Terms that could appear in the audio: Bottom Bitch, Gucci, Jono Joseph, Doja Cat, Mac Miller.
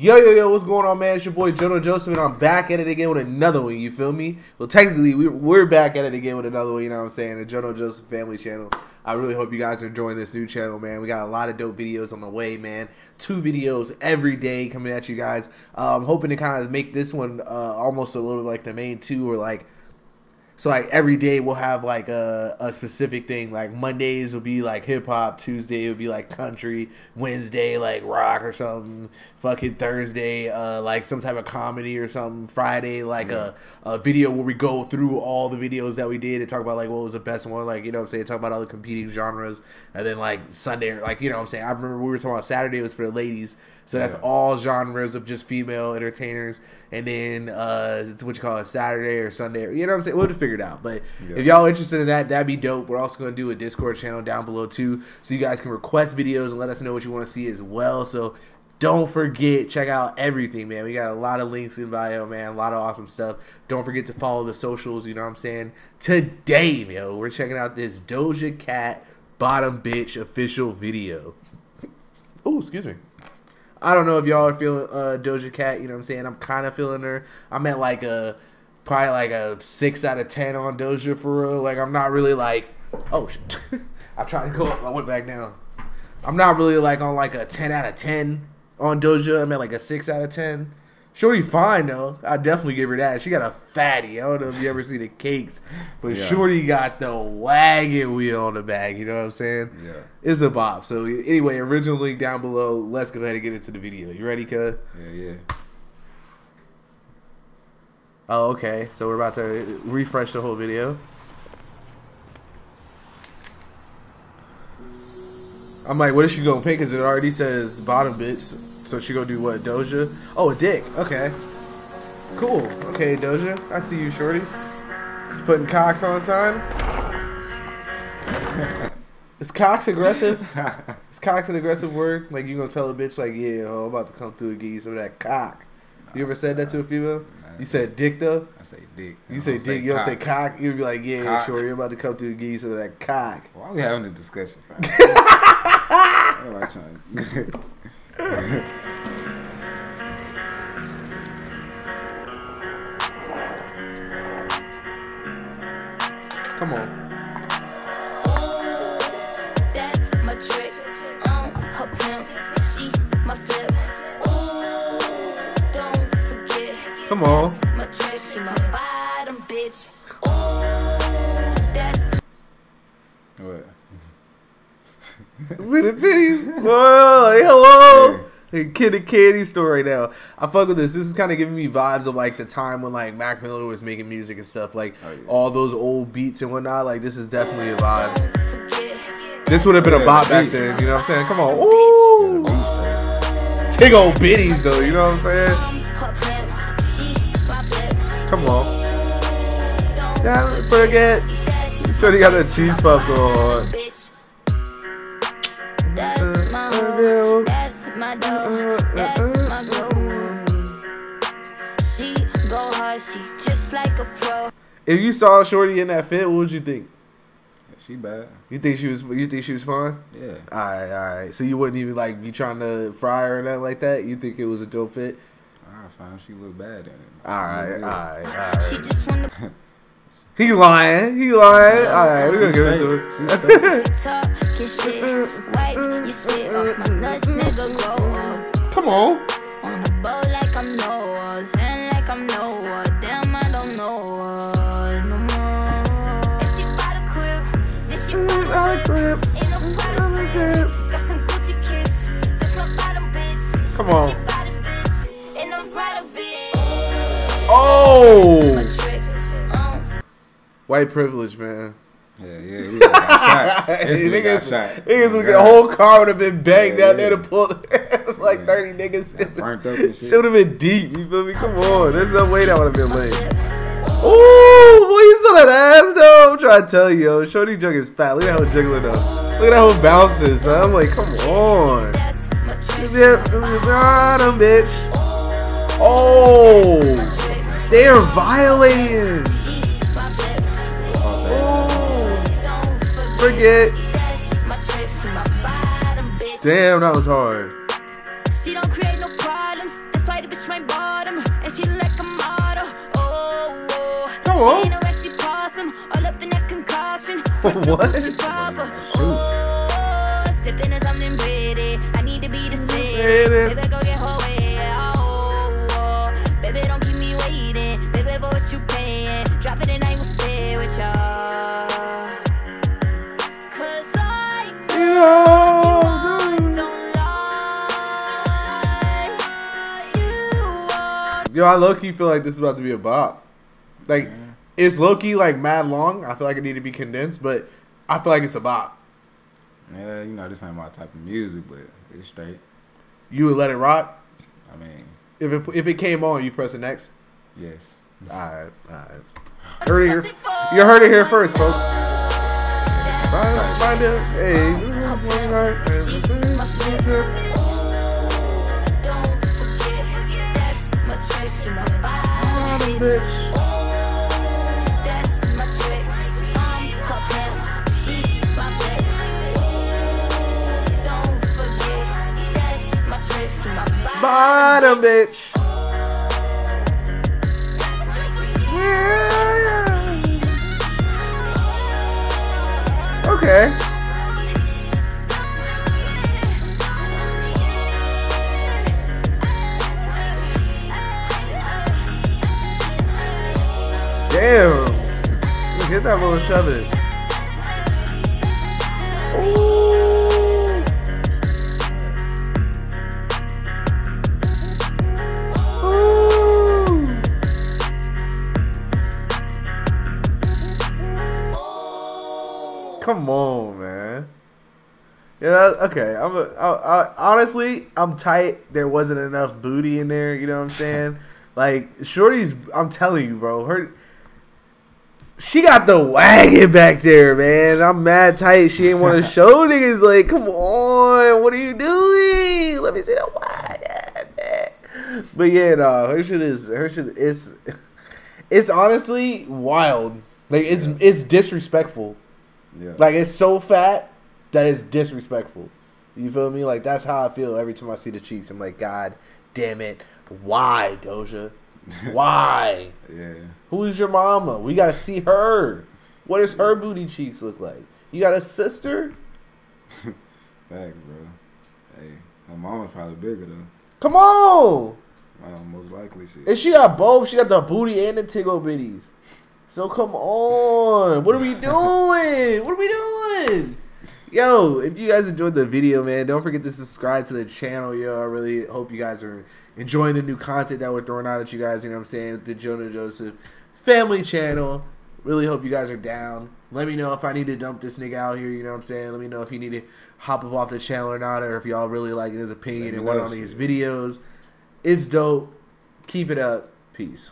Yo, what's going on, man? It's your boy Jono Joseph, and I'm back at it again with another one, you feel me? Well, technically, we're back at it again with another one, you know what I'm saying? The Jono Joseph Family Channel. I really hope you guys are enjoying this new channel, man. We got a lot of dope videos on the way, man. 2 videos every day coming at you guys. I'm hoping to kind of make this one almost a little like the main 2, or like, so like every day we'll have like a specific thing. Like Mondays will be like hip hop, Tuesday will be like country, Wednesday like rock or something, fucking Thursday like some type of comedy or something, Friday like a video where we go through all the videos that we did and talk about like what was the best one, like, you know what I'm saying, talk about all the competing genres. And then like Sunday, like, you know what I'm saying, I remember we were talking about Saturday was for the ladies, so that's all genres of just female entertainers. And then it's what you call it, Saturday or Sunday, you know what I'm saying, we'll figure it out. But if y'all are interested in that, that'd be dope. We're also going to do a Discord channel down below too, so you guys can request videos and let us know what you want to see as well. So don't forget, check out everything, man. We got a lot of links in bio, man, a lot of awesome stuff. Don't forget to follow the socials, you know what I'm saying. Today, yo, we're checking out this Doja Cat Bottom Bitch official video. Oh, excuse me. I don't know if y'all are feeling Doja Cat, you know what I'm saying. I'm kind of feeling her. I'm at like a probably like a 6 out of 10 on Doja for real. Like, I'm not really like, oh, I tried to go up, I went back down. I'm not really like on like a 10 out of 10 on Doja. I'm at like a 6 out of 10. Shorty fine though. I definitely give her that. She got a fatty. I don't know if you ever see the cakes, but Shorty got the wagon wheel on the bag. You know what I'm saying? Yeah. It's a bop. So anyway, original link down below. Let's go ahead and get into the video. You ready, cuz? Yeah. Oh, okay. So we're about to refresh the whole video. I'm like, what is she gonna pick? Because it already says bottom bitch. So she gonna do what? Doja? Oh, a dick. Okay. Cool. Okay, Doja. I see you, shorty. Just putting cocks on a sign. Is cocks aggressive? Is cocks an aggressive word? Like, you gonna tell a bitch, like, yeah, oh, I'm about to come through and give you some of that cock. You ever said that to a female? You said dick though? I say dick. You say dick, you don't say cock. You'd be like, yeah, cock. Sure, you're about to come through and give you some of that cock. Why are we having a discussion? What am I trying to... Come on. Oh, that's my trick. I'm her pimp. She my flip. Come on. My treasure, my bottom bitch. Oh, that's what? See the titties. Whoa, hey, hello. Hey. Kid a candy store right now. I fuck with this. This is kind of giving me vibes of like the time when like Mac Miller was making music and stuff, like all those old beats and whatnot. Like, this is definitely a vibe. This would have been a bop back then, you know what I'm saying? Come on. Ooh. Big old bitties though, you know what I'm saying? Come on. Don't forget. Shorty got that cheese puff going on. That's my girl. That's my dog. That's my girl. She go hard. She's just like a pro. If you saw Shorty in that fit, what would you think? She bad. You think she was? You think she was fine? Yeah. All right. So you wouldn't even like be trying to fry her or nothing like that. You think it was a dope fit? I found she looked bad at it. All right. He lying. All right, we're gonna get into it. Come on. On the boat like I'm Noah, and like I'm Noah. Damn, I don't know no more. Is she by the crib? Is she by the crib? Got some Gucci kicks. That's my bottom bitch. Come on. Oh, white privilege, man. Yeah. He got shot. Niggas with the whole car would have been banged down there to pull. It was like 30 niggas. Burnt up and shit. Should have been deep. You feel me? Come on. There's no way that would have been late. Ooh, boy, you saw that ass though. I'm trying to tell you, yo, Shorty jug is fat. Look at that whole jiggling up. Look at that whole bounces. Son. I'm like, come on. Bottom bitch. Oh. They are violating. Oh, forget. Damn, that was hard. She don't create no problems. Oh. What? Yo, I low-key feel like this is about to be a bop. Like, it's low-key, like, mad long. I feel like it need to be condensed, but I feel like it's a bop. Yeah, you know, this ain't my type of music, but it's straight. You would let it rock? I mean... If it came on, you pressing next? Yes. Alright, alright. You heard it here first, folks. Hey. Bitch. Oh, that's my trick. I'm her she my flick. Oh, don't forget, that's my trick to my bottom bitch. Yeah. Okay. Damn, hit that little shove it. Ooh. Ooh. Come on, man. Yeah, okay. Honestly, I'm tight. There wasn't enough booty in there. You know what I'm saying? Like, shorty's. I'm telling you, bro. She got the wagon back there, man. I'm mad tight. She ain't want to show niggas. Like, come on. What are you doing? Let me see the wagon, man. But yeah, nah, her shit is honestly wild. Like, it's disrespectful. Yeah. Like, it's so fat that it's disrespectful. You feel me? Like, that's how I feel every time I see the cheeks. I'm like, God damn it. Why, Doja? Why? Yeah. Who is your mama? We gotta see her. What does her booty cheeks look like? You got a sister? Fact, bro. Hey, her mama's probably bigger though. Come on. Most likely she. And she got both. She got the booty and the tickle bitties. So come on. What are we doing? What are we doing? Yo, if you guys enjoyed the video, man, don't forget to subscribe to the channel, yo. I really hope you guys are enjoying the new content that we're throwing out at you guys, you know what I'm saying? The Jono Joseph family channel. Really hope you guys are down. Let me know if I need to dump this nigga out here, you know what I'm saying? Let me know if you need to hop up off the channel or not, or if y'all really like his opinion and want on these videos. It's dope. Keep it up. Peace.